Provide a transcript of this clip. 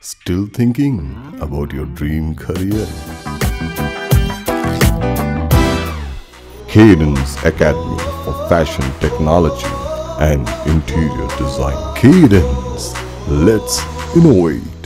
Still thinking about your dream career? Cadence Academy for Fashion Technology and Interior Design. Cadence, let's innovate.